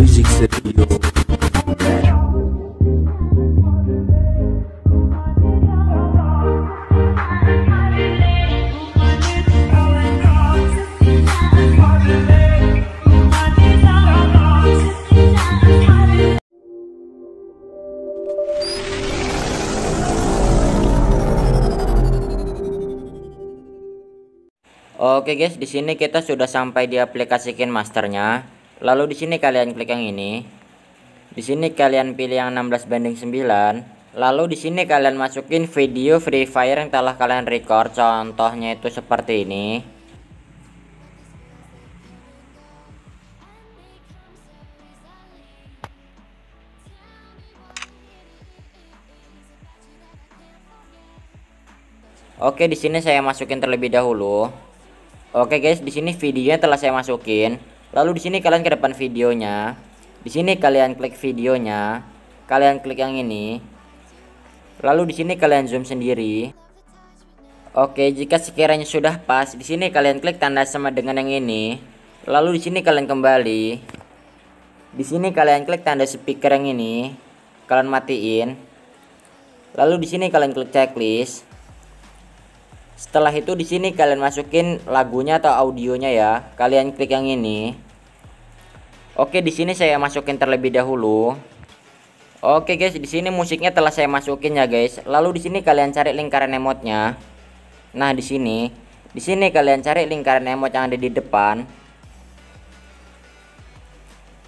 Music Studio. Oke guys, di sini kita sudah sampai di aplikasi Kinemasternya. Lalu di sini kalian klik yang ini. Di sini kalian pilih yang 16:9. Lalu di sini kalian masukin video Free Fire yang telah kalian record. Contohnya itu seperti ini. Oke, di sini saya masukin terlebih dahulu. Oke guys, di sini videonya telah saya masukin. Lalu di sini kalian ke depan videonya. Di sini kalian klik videonya. Kalian klik yang ini. Lalu di sini kalian zoom sendiri. Oke, jika sekiranya sudah pas, di sini kalian klik tanda sama dengan yang ini. Lalu di sini kalian kembali. Di sini kalian klik tanda speaker yang ini. Kalian matiin. Lalu di sini kalian klik checklist. Setelah itu di sini kalian masukin lagunya atau audionya ya. Kalian klik yang ini. Oke, di sini saya masukin terlebih dahulu. Oke guys, di sini musiknya telah saya masukin ya guys. Lalu di sini kalian cari lingkaran emotnya. Nah, di sini kalian cari lingkaran emot yang ada di depan.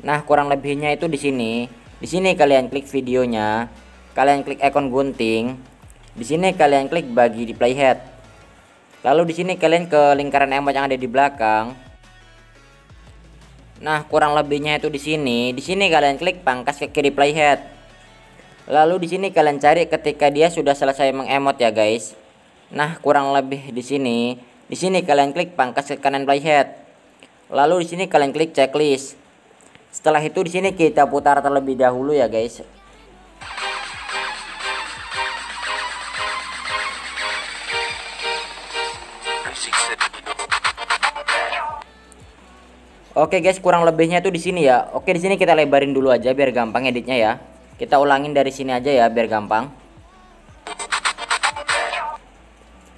Nah, kurang lebihnya itu di sini. Di sini kalian klik videonya. Kalian klik ikon gunting. Di sini kalian klik bagi di playhead. Lalu di sini kalian ke lingkaran emot yang ada di belakang. Nah, kurang lebihnya itu di sini. Di sini kalian klik pangkas ke kiri playhead. Lalu di sini kalian cari ketika dia sudah selesai mengemot ya guys. Nah, kurang lebih di sini. Di sini kalian klik pangkas ke kanan playhead. Lalu di sini kalian klik checklist. Setelah itu di sini kita putar terlebih dahulu ya guys. Oke guys, kurang lebihnya tuh di sini ya. Oke, di sini kita lebarin dulu aja biar gampang editnya ya. Kita ulangin dari sini aja ya biar gampang.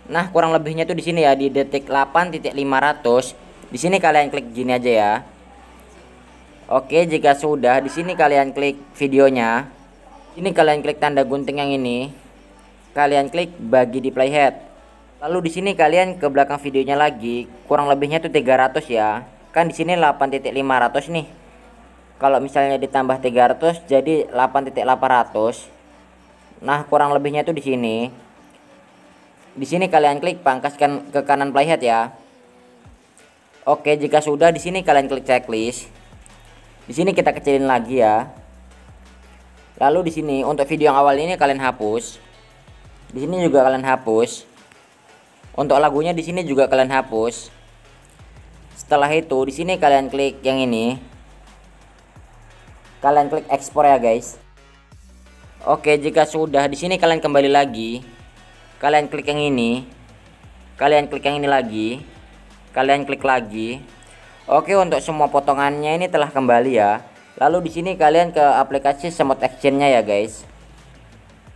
Nah, kurang lebihnya tuh di sini ya di detik 8.500. Di sini kalian klik gini aja ya. Oke, jika sudah di sini kalian klik videonya. Ini kalian klik tanda gunting yang ini. Kalian klik bagi di playhead. Lalu di sini kalian ke belakang videonya lagi. Kurang lebihnya tuh 300 ya. Kan di sini 8.500 nih. Kalau misalnya ditambah 300 jadi 8.800. Nah, kurang lebihnya itu di sini. Di sini kalian klik pangkaskan ke kanan playhead ya. Oke, jika sudah di sini kalian klik checklist. Di sini kita kecilin lagi ya. Lalu di sini untuk video yang awal ini kalian hapus. Di sini juga kalian hapus. Untuk lagunya di sini juga kalian hapus. Setelah itu di sini kalian klik yang ini. Kalian klik ekspor ya guys. Oke, jika sudah di sini kalian kembali lagi. Kalian klik yang ini. Kalian klik yang ini lagi. Kalian klik lagi. Oke, untuk semua potongannya ini telah kembali ya. Lalu di sini kalian ke aplikasi Smooth Action-nya ya guys.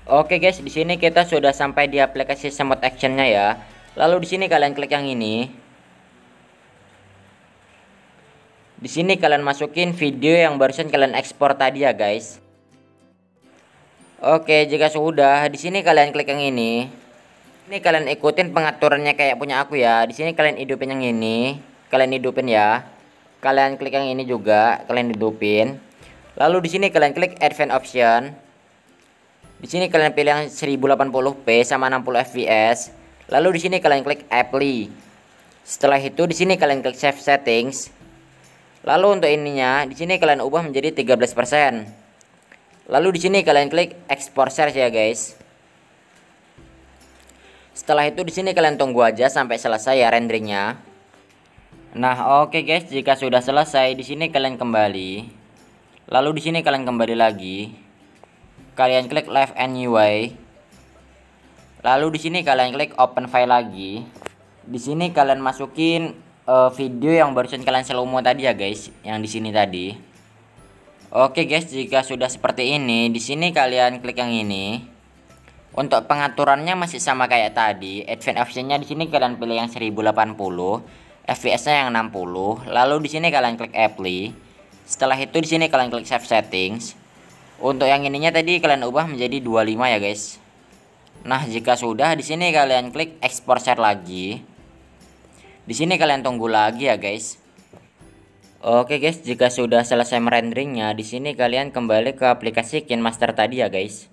Oke guys, di sini kita sudah sampai di aplikasi Smooth Action-nya ya. Lalu di sini kalian klik yang ini. Di sini kalian masukin video yang barusan kalian ekspor tadi ya guys. Oke, jika sudah di sini kalian klik yang ini. Ini kalian ikutin pengaturannya kayak punya aku ya. Di sini kalian hidupin yang ini, kalian hidupin ya. Kalian klik yang ini juga, kalian hidupin. Lalu di sini kalian klik advanced option. Di sini kalian pilih yang 1080p sama 60 fps. Lalu di sini kalian klik apply. Setelah itu di sini kalian klik save settings. Lalu untuk ininya di sini kalian ubah menjadi 13%. Lalu di sini kalian klik export search ya guys. Setelah itu di sini kalian tunggu aja sampai selesai ya renderingnya. Nah, oke guys, jika sudah selesai di sini kalian kembali. Lalu di sini kalian kembali lagi. Kalian klik live and UI. Lalu di sini kalian klik open file lagi. Di sini kalian masukin video yang barusan kalian slow mo tadi ya guys, yang di sini tadi. Oke guys, jika sudah seperti ini, di sini kalian klik yang ini. Untuk pengaturannya masih sama kayak tadi. Advanced optionnya di sini kalian pilih yang 1080, FPS-nya yang 60. Lalu di sini kalian klik apply. Setelah itu di sini kalian klik save settings. Untuk yang ininya tadi kalian ubah menjadi 25 ya guys. Nah, jika sudah, di sini kalian klik export share lagi. Di sini kalian tunggu lagi ya guys. Oke guys, jika sudah selesai merenderingnya, di sini kalian kembali ke aplikasi Kinemaster tadi ya guys.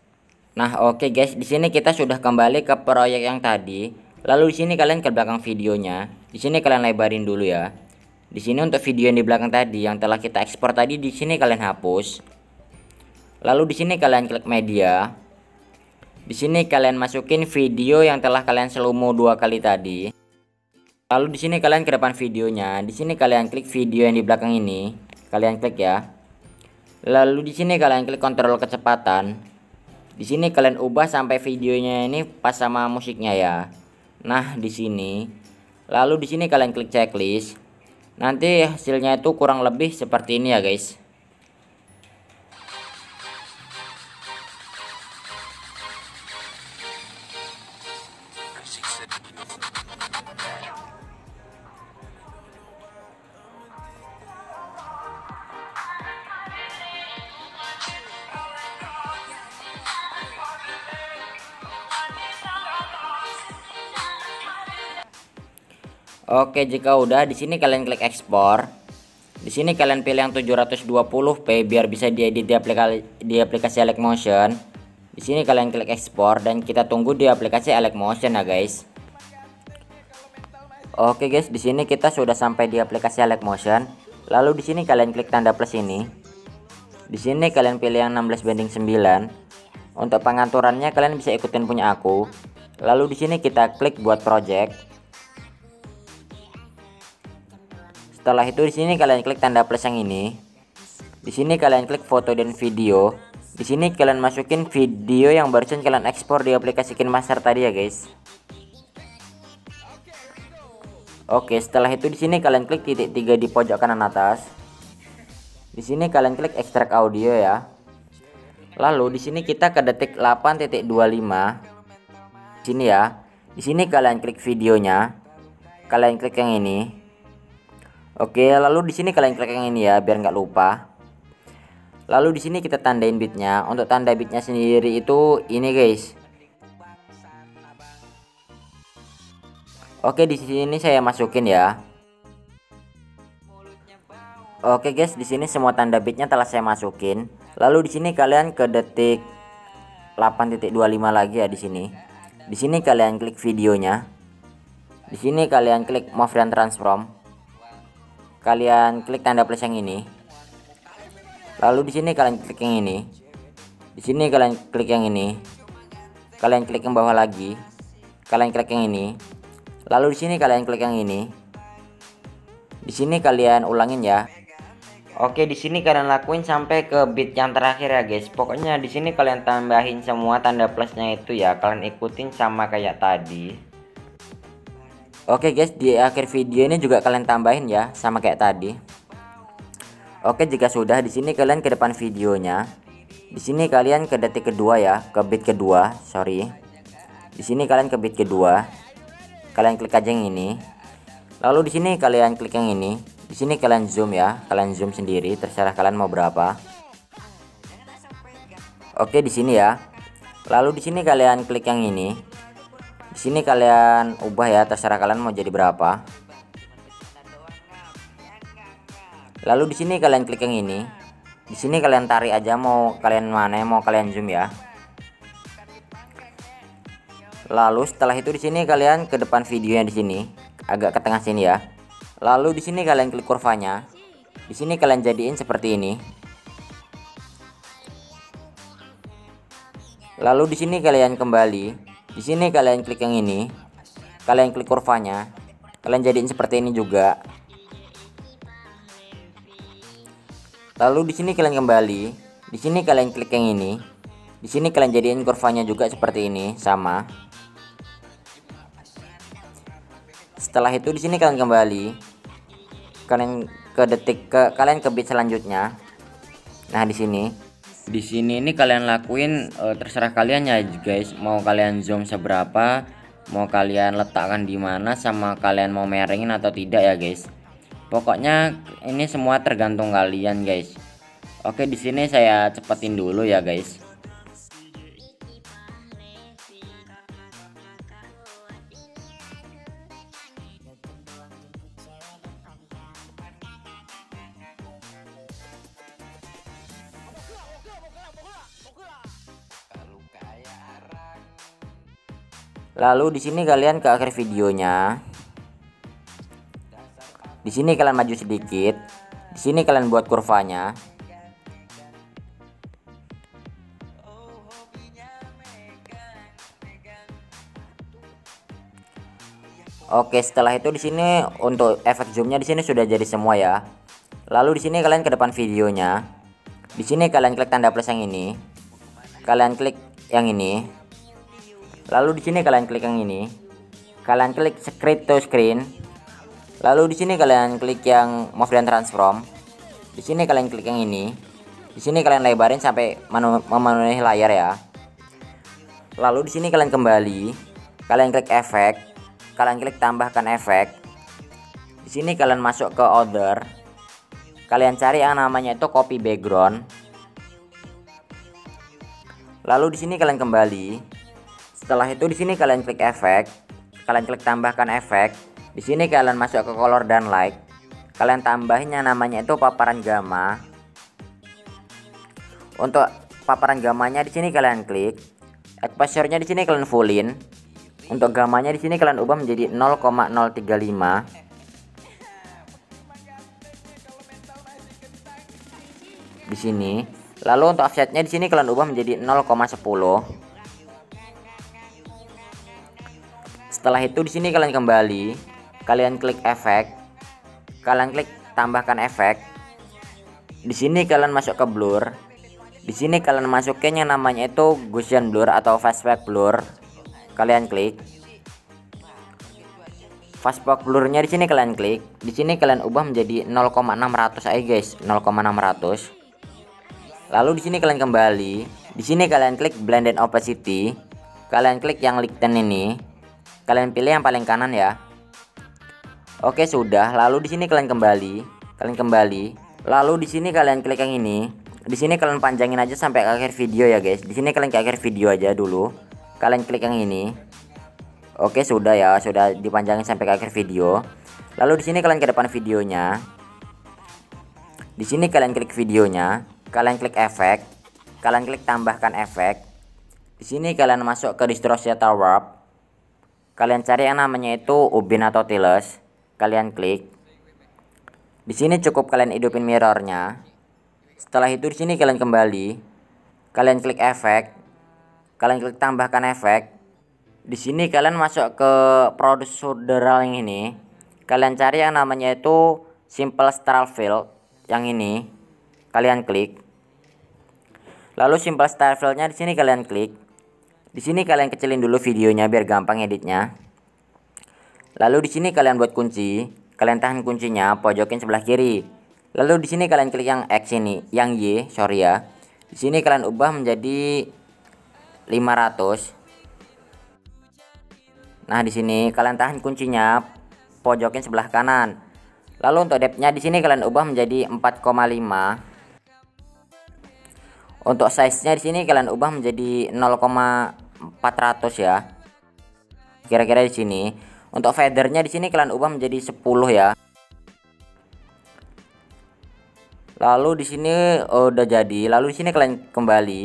Nah, oke guys, di sini kita sudah kembali ke proyek yang tadi. Lalu di sini kalian ke belakang videonya. Di sini kalian lebarin dulu ya. Di sini untuk video yang di belakang tadi yang telah kita ekspor tadi, di sini kalian hapus. Lalu di sini kalian klik media. Di sini kalian masukin video yang telah kalian slow mo 2 kali tadi. Lalu di sini kalian ke depan videonya. Di sini kalian klik video yang di belakang ini. Kalian klik ya. Lalu di sini kalian klik kontrol kecepatan. Di sini kalian ubah sampai videonya ini pas sama musiknya ya. Nah, di sini. Lalu di sini kalian klik checklist. Nanti hasilnya itu kurang lebih seperti ini ya, guys. Oke, jika udah, di sini kalian klik ekspor. Di sini kalian pilih yang 720p biar bisa diedit di aplikasi Alight Motion. Di sini kalian klik ekspor dan kita tunggu di aplikasi Alight Motion ya guys. Oke guys, di sini kita sudah sampai di aplikasi Alight Motion. Lalu di sini kalian klik tanda plus ini. Di sini kalian pilih yang 16:9. Untuk pengaturannya kalian bisa ikutin punya aku. Lalu di sini kita klik buat project. Setelah itu di sini kalian klik tanda plus yang ini. Di sini kalian klik foto dan video. Di sini kalian masukin video yang barusan kalian ekspor di aplikasi Kinemaster tadi ya guys. Oke, setelah itu di sini kalian klik titik 3 di pojok kanan atas. Di sini kalian klik ekstrak audio ya. Lalu di sini kita ke detik 8.25. Di sini ya. Di sini kalian klik videonya. Kalian klik yang ini. Oke, lalu di sini kalian klik yang ini ya biar nggak lupa. Lalu di sini kita tandain bitnya. Untuk tanda bitnya sendiri itu ini guys. Oke, di sini saya masukin ya. Oke guys, di sini semua tanda bitnya telah saya masukin. Lalu di sini kalian ke detik 8.25 lagi ya di sini. Di sini kalian klik videonya. Di sini kalian klik move dan transform. Kalian klik tanda plus yang ini. Lalu di sini kalian klik yang ini. Di sini kalian klik yang ini. Kalian klik yang bawah lagi. Kalian klik yang ini. Lalu di sini kalian klik yang ini. Di sini kalian ulangin ya. Oke, di sini kalian lakuin sampai ke beat yang terakhir ya guys. Pokoknya di sini kalian tambahin semua tanda plusnya itu ya. Kalian ikutin sama kayak tadi. Oke guys, di akhir video ini juga kalian tambahin ya sama kayak tadi. Oke, jika sudah, di sini kalian ke depan videonya. Di sini kalian ke detik kedua ya, ke beat kedua, sorry. Di sini kalian ke beat kedua. Kalian klik aja yang ini. Lalu di sini kalian klik yang ini. Di sini kalian zoom ya, kalian zoom sendiri terserah kalian mau berapa. Oke, di sini ya. Lalu di sini kalian klik yang ini. Di sini kalian ubah ya terserah kalian mau jadi berapa. Lalu di sini kalian klik yang ini. Di sini kalian tarik aja mau kalian mana, mau kalian zoom ya. Lalu setelah itu di sini kalian ke depan videonya di sini, agak ke tengah sini ya. Lalu di sini kalian klik kurvanya. Di sini kalian jadiin seperti ini. Lalu di sini kalian kembali. Di sini kalian klik yang ini. Kalian klik kurvanya. Kalian jadiin seperti ini juga. Lalu di sini kalian kembali. Di sini kalian klik yang ini. Di sini kalian jadiin kurvanya juga seperti ini, sama. Setelah itu di sini kalian kembali, kalian ke detik ke kalian ke beat selanjutnya. Nah, di sini ini kalian lakuin terserah kalian ya guys, mau kalian zoom seberapa, mau kalian letakkan di mana, sama kalian mau meringin atau tidak ya guys. Pokoknya ini semua tergantung kalian guys. Oke, di sini saya cepetin dulu ya guys. Lalu di sini kalian ke akhir videonya. Di sini kalian maju sedikit. Di sini kalian buat kurvanya. Oke, setelah itu di sini untuk efek zoomnya di sini sudah jadi semua ya. Lalu di sini kalian ke depan videonya. Di sini kalian klik tanda plus yang ini. Kalian klik yang ini. Lalu di sini kalian klik yang ini. Kalian klik screen to screen. Lalu di sini kalian klik yang move dan transform. Di sini kalian klik yang ini. Di sini kalian lebarin sampai memenuhi layar ya. Lalu di sini kalian kembali. Kalian klik efek. Kalian klik tambahkan efek. Di sini kalian masuk ke order. Kalian cari yang namanya itu copy background. Lalu di sini kalian kembali. Setelah itu di sini kalian klik efek, kalian klik tambahkan efek. Di sini kalian masuk ke color dan light. Kalian tambahin yang namanya itu paparan gamma. Untuk paparan gamanya di sini kalian klik. Exposure-nya di sini kalian fullin. Untuk gamanya di sini kalian ubah menjadi 0,035. Di sini. Lalu untuk offset-nya di sini kalian ubah menjadi 0,10. Setelah itu di sini kalian kembali, kalian klik efek, kalian klik tambahkan efek. Di sini kalian masuk ke blur. Di sini kalian masukin yang namanya itu Gaussian blur atau fastback blur. Kalian klik. Fastback blurnya di sini kalian klik. Di sini kalian ubah menjadi 0,600 aja guys, 0,600. Lalu di sini kalian kembali. Di sini kalian klik blended opacity. Kalian klik yang lighten ini. Kalian pilih yang paling kanan ya. Oke, sudah. Lalu di sini kalian kembali. Lalu di sini kalian klik yang ini. Di sini kalian panjangin aja sampai ke akhir video ya, guys. Di sini kalian ke akhir video aja dulu. Kalian klik yang ini. Oke, sudah ya. Sudah dipanjangin sampai ke akhir video. Lalu di sini kalian ke depan videonya. Di sini kalian klik videonya. Kalian klik efek. Kalian klik tambahkan efek. Di sini kalian masuk ke distorsi atau warp. Kalian cari yang namanya itu ubin atau tiles. Kalian klik. Di sini cukup kalian hidupin mirrornya. Setelah itu di sini kalian kembali. Kalian klik efek. Kalian klik tambahkan efek. Di sini kalian masuk ke produce orderal yang ini. Kalian cari yang namanya itu simple style fill yang ini. Kalian klik. Lalu simple style fillnya di sini kalian klik. Di sini kalian kecilin dulu videonya biar gampang editnya. Lalu di sini kalian buat kunci, kalian tahan kuncinya, pojokin sebelah kiri. Lalu di sini kalian klik yang X ini, yang Y, sorry ya. Di sini kalian ubah menjadi 500. Nah, di sini kalian tahan kuncinya, pojokin sebelah kanan. Lalu untuk depth-nya di sini kalian ubah menjadi 4,5. Untuk size-nya di sini kalian ubah menjadi 0,400 ya, kira-kira di sini. Untuk fadernya di sini kalian ubah menjadi 10 ya. Lalu di sini udah jadi. Lalu di sini kalian kembali,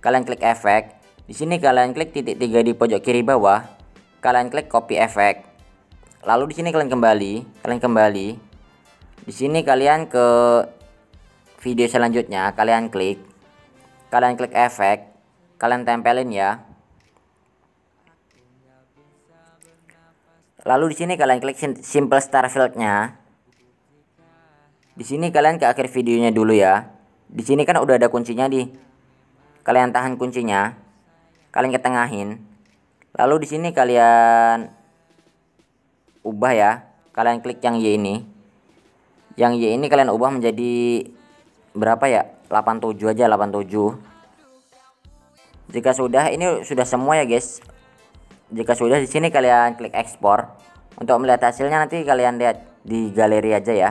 kalian klik efek. Di sini kalian klik titik 3 di pojok kiri bawah. Kalian klik copy efek. Lalu di sini kalian kembali, Di sini kalian ke video selanjutnya, kalian klik. Kalian klik efek. Kalian tempelin ya. Lalu di sini kalian klik simple star field-nya. Di sini kalian ke akhir videonya dulu ya. Di sini kan udah ada kuncinya di. Kalian tahan kuncinya. Kalian ketengahin. Lalu di sini kalian ubah ya. Kalian klik yang Y ini. Yang Y ini kalian ubah menjadi berapa ya? 87 aja, 87. Jika sudah, ini sudah semua ya, guys. Jika sudah, di sini kalian klik ekspor. Untuk melihat hasilnya nanti kalian lihat di galeri aja ya.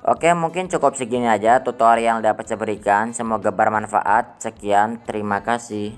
Oke, mungkin cukup segini aja tutorial yang dapat saya berikan. Semoga bermanfaat. Sekian, terima kasih.